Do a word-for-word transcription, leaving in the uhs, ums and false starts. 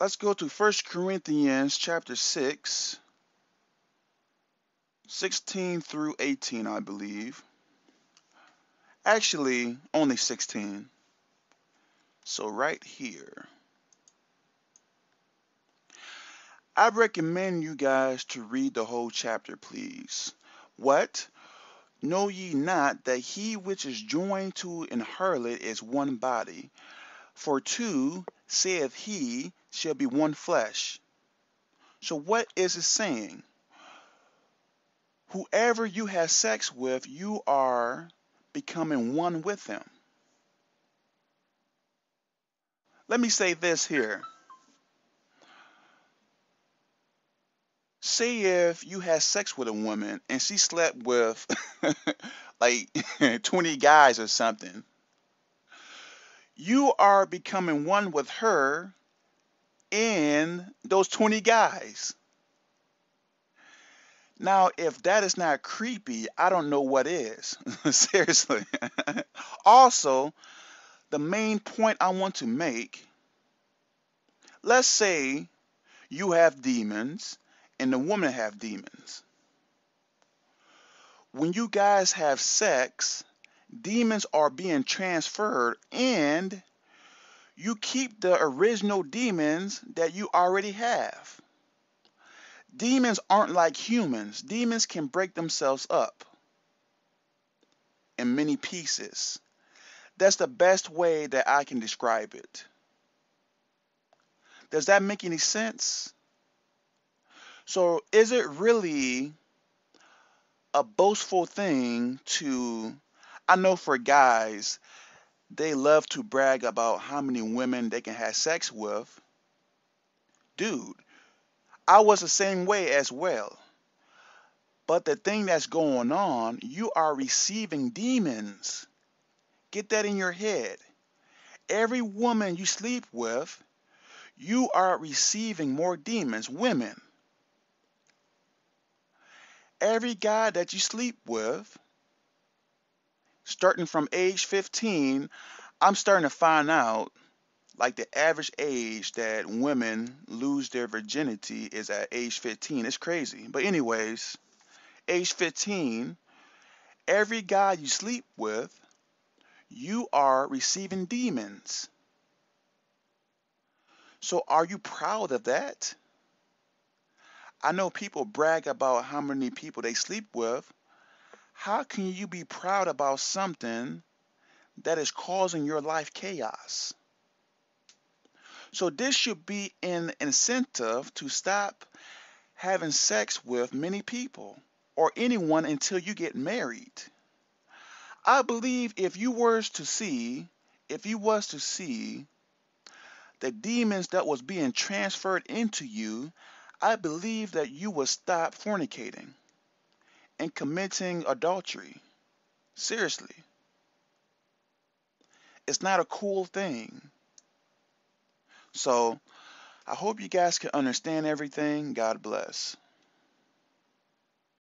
let's go to First Corinthians chapter six, sixteen through eighteen, I believe. Actually, only sixteen. So right here. I recommend you guys to read the whole chapter, please. What? Know ye not that he which is joined to an harlot is one body? For two, saith he, shall be one flesh. So what is it saying? Whoever you have sex with, you are becoming one with them. Let me say this here. Say if you had sex with a woman and she slept with like twenty guys or something. You are becoming one with her and those twenty guys. Now, if that is not creepy, I don't know what is. Seriously. Also, the main point I want to make, let's say you have demons and the woman have demons. When you guys have sex, demons are being transferred, and you keep the original demons that you already have. Demons aren't like humans. Demons can break themselves up in many pieces. That's the best way that I can describe it. Does that make any sense? So is it really a boastful thing to, I know for guys, they love to brag about how many women they can have sex with. Dude, I was the same way as well. But the thing that's going on, you are receiving demons. Get that in your head. Every woman you sleep with, you are receiving more demons, women. Every guy that you sleep with, starting from age fifteen, I'm starting to find out, like, the average age that women lose their virginity is at age fifteen. It's crazy. But anyways, age fifteen, every guy you sleep with, you are receiving demons. So are you proud of that? I know people brag about how many people they sleep with. How can you be proud about something that is causing your life chaos? So this should be an incentive to stop having sex with many people or anyone until you get married. I believe if you was to see, if you was to see the demons that was being transferred into you, I believe that you will stop fornicating and committing adultery. Seriously. It's not a cool thing. So, I hope you guys can understand everything. God bless.